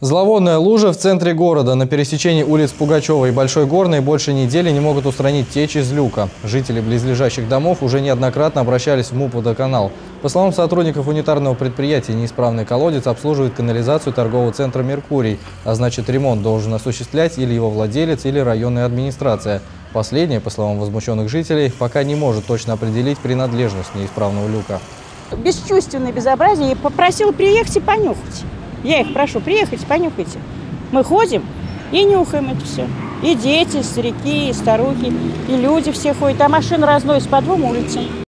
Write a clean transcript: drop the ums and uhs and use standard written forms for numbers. Зловонная лужа в центре города. На пересечении улиц Пугачева и Большой Горной больше недели не могут устранить течь из люка. Жители близлежащих домов уже неоднократно обращались в МУПП «Водоканал». По словам сотрудников унитарного предприятия, неисправный колодец обслуживает канализацию торгового центра «Меркурий», а значит, ремонт должен осуществлять или его владелец, или районная администрация. Последняя, по словам возмущенных жителей, пока не может точно определить принадлежность неисправного люка. Бесчувственное безобразие. Я попросила приехать и понюхать. Я их прошу, приехать, понюхайте. Мы ходим и нюхаем это все. И дети, и старики, и старухи, и люди все ходят. А машины разносят по двум улицам.